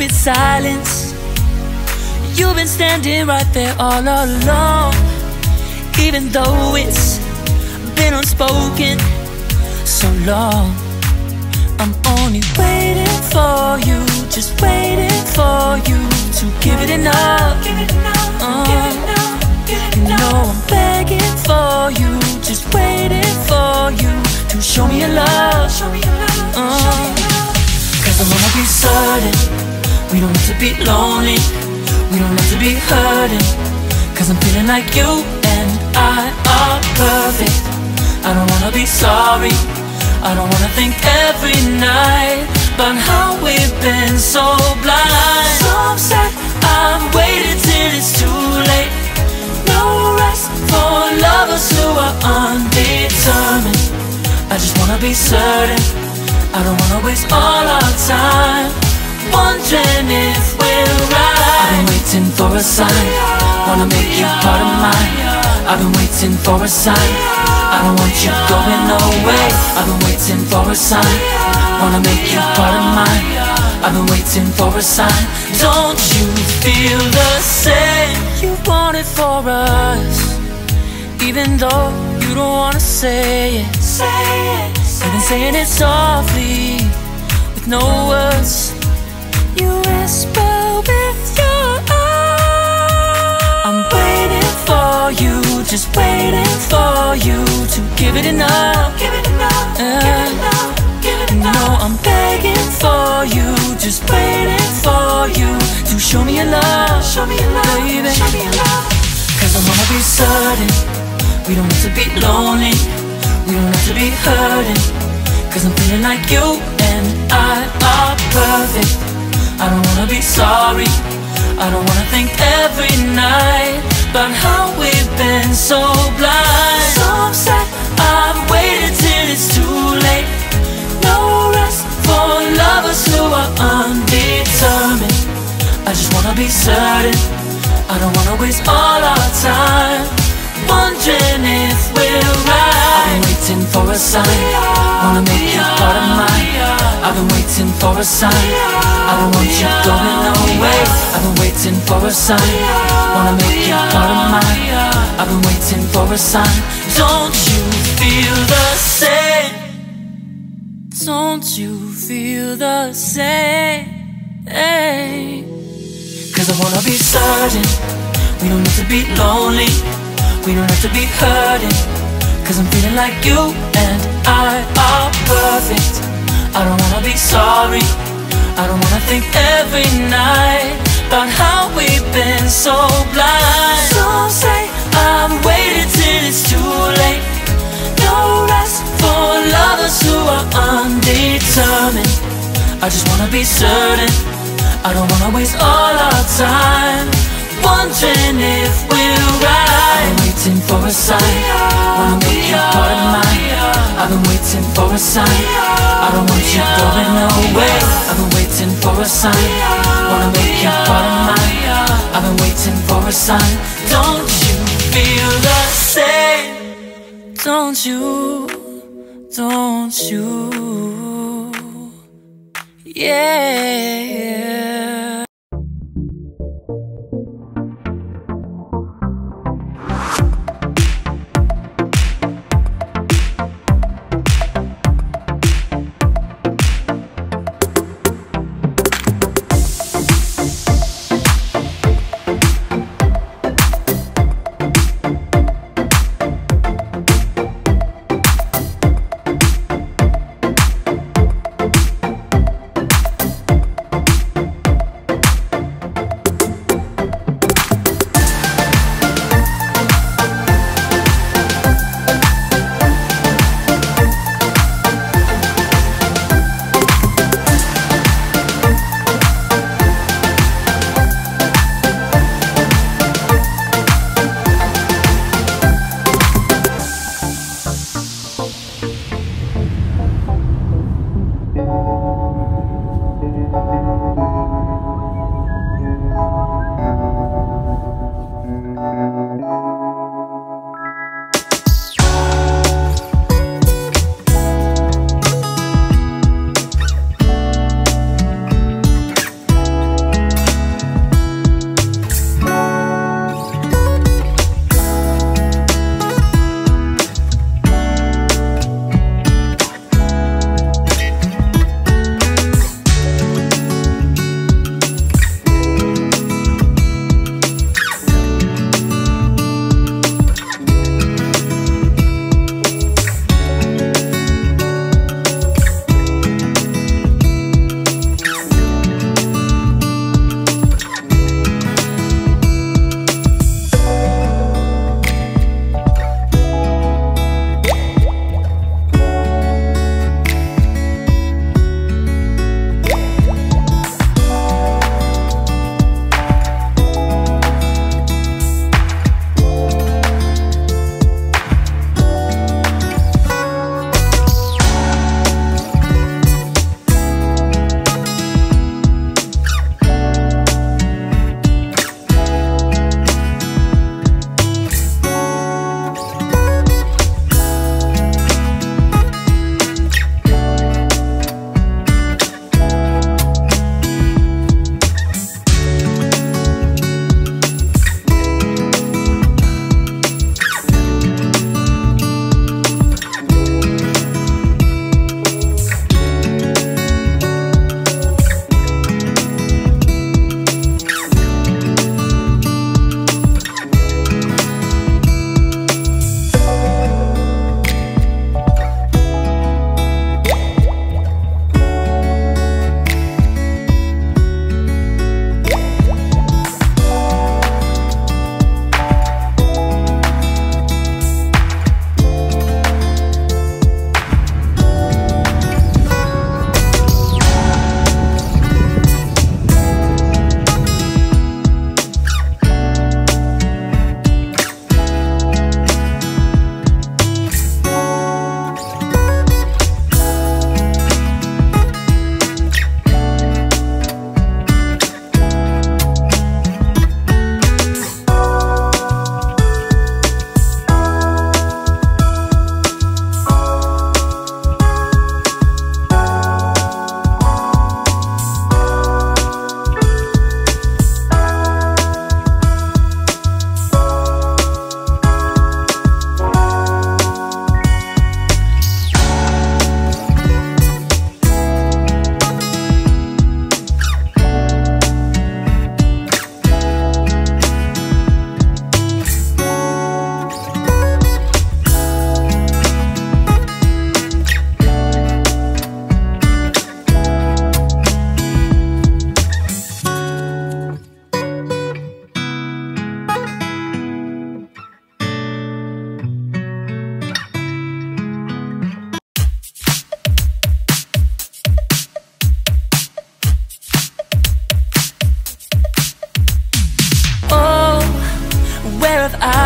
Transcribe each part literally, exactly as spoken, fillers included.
stupid silence. You've been standing right there all along, even though it's been unspoken so long. I'm only waiting for you, just waiting for you to give it enough. You know I'm begging for you, just waiting for you to show me your love. uh, Cause I wanna be certain we don't have to be lonely, we don't have to be hurting. Cause I'm feeling like you and I are perfect. I don't wanna be sorry, I don't wanna think every night about how we've been so blind. So upset, I'm waiting till it's too late. No rest for lovers who are undetermined. I just wanna be certain, I don't wanna waste all our time wondering if we're right. I've been waiting for a sign, wanna make you part of mine. I've been waiting for a sign, I don't want you going away. I've been waiting for a sign, wanna make you part of mine. I've been waiting for a sign, don't you feel the same? You want it for us, even though you don't wanna say it. I've been saying it softly, with no words. You whisper with your eyes. I'm waiting for you, just waiting for you to give it enough. Give it enough, yeah. Give it enough, give it enough. No, I'm begging for you, just waiting for you to show me your love, show me your love, baby. Show me your love. Cause I wanna be certain we don't have to be lonely, we don't have to be hurting. Cause I'm feeling like you and I are perfect. I don't wanna be sorry, I don't wanna think every night about how we've been so blind. So upset, I've waited till it's too late. No rest for lovers who are undetermined. I just wanna be certain, I don't wanna waste all our time wondering if we're right. I've been waiting for a sign, wanna make you part of mine. I've been waiting for a sign, I don't want you going away. I've been waiting for a sign, wanna make you part of mine. I've been waiting for a sign, don't you feel the same? Don't you feel the same? Cause I wanna be certain we don't have to be lonely, we don't have to be hurting. Cause I'm feeling like you and I are perfect. I don't wanna be sorry, I don't wanna think every night about how we've been so blind. Some say I've waited till it's too late. No rest for lovers who are undetermined. I just wanna be certain, I don't wanna waste all our time wondering if we're right. I've been waiting for a sign, wanna make you part of mine. I've been waiting for a sign, I don't want you going away. I've been waiting for a sign, wanna make you part of mine. I've been waiting for a sign, don't you feel the same? Don't you, don't you, yeah.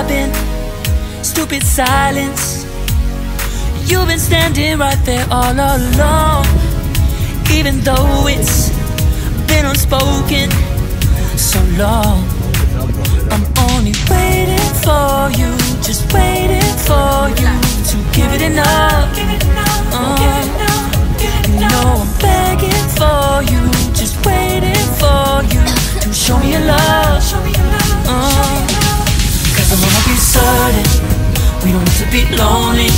sobbing, stupid silence. You've been standing right there all along, even though it's been unspoken so long. I'm only waiting for you, just waiting for you to give it enough. Uh, you know I'm begging for you, just waiting for you to show me your love. Uh, Cause I wanna be certain we don't have to be lonely,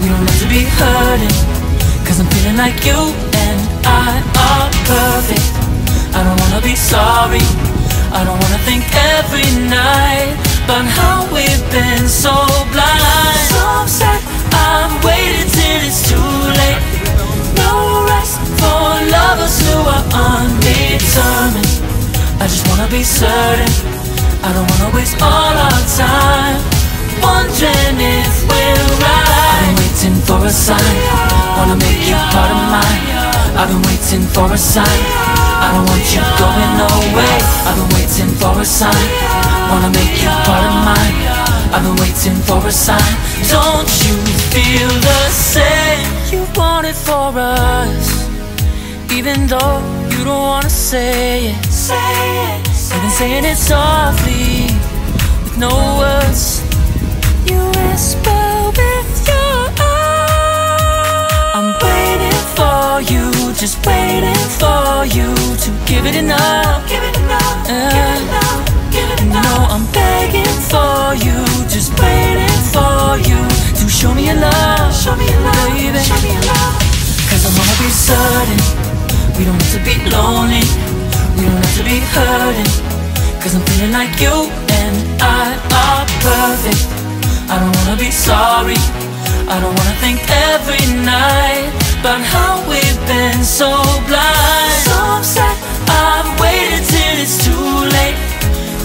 we don't have to be hurting. Cause I'm feeling like you and I are perfect. I don't wanna be sorry, I don't wanna think every night about how we've been so blind. So I'm sad, I'm waiting till it's too late. No rest for lovers who are undetermined. I just wanna be certain, I don't wanna waste all our time wondering if we're right. I've been waiting for a sign, wanna make you part of mine. I've been waiting for a sign, I don't want you going away. I've been waiting for a sign, wanna make you part of mine. I've been waiting for a sign, don't you feel the same? You want it for us, even though you don't wanna say it. I've been saying it softly, with no words. You whisper with your eyes. I'm waiting for you, just waiting for you to give it enough. Give it enough, uh, give it enough, give it enough. No, I'm begging for you, just waiting for you to show me your love, show me your love, baby. Show me your love. Cause I wanna be certain we don't have to be lonely, we don't have to be hurting. Cause I'm feeling like you and I are perfect. I don't wanna be sorry, I don't wanna think every night about how we've been so blind. So I'm sad, I've waited till it's too late.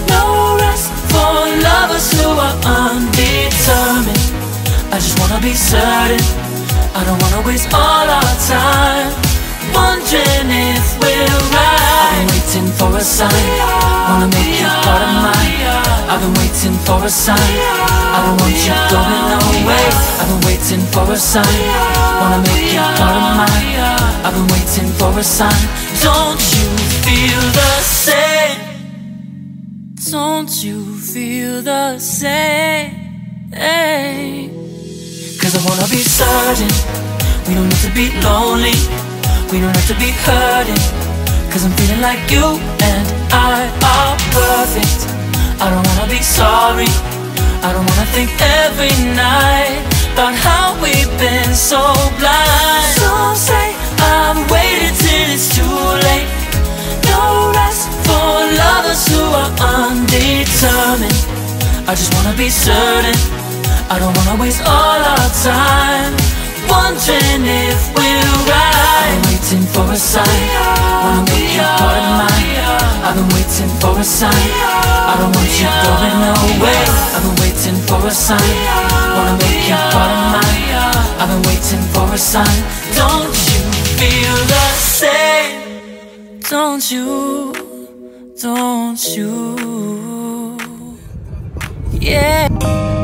No rest for lovers who are undetermined. I just wanna be certain, I don't wanna waste all our time wondering if we're right. I've been waiting for a sign, wanna make you part of mine. I've been waiting for a sign, I don't want you going away. I've been waiting for a sign, wanna make you part of mine. I've been waiting for a sign, don't you feel the same? Don't you feel the same? Cause I wanna be certain we don't have to be lonely, we don't have to be hurting. Cause I'm feeling like you and I are perfect. I don't wanna be sorry, I don't wanna think every night about how we've been so blind. Some say I've waited till it's too late. No rest for lovers who are undetermined. I just wanna be certain, I don't wanna waste all our time wondering if we're right. I've been waiting for a sign, wanna make you part of mine. I've been waiting for a sign, I don't want you going away. I've been waiting for a sign, wanna make you part of mine. I've been waiting for a sign, don't you feel the same? Don't you, don't you, yeah.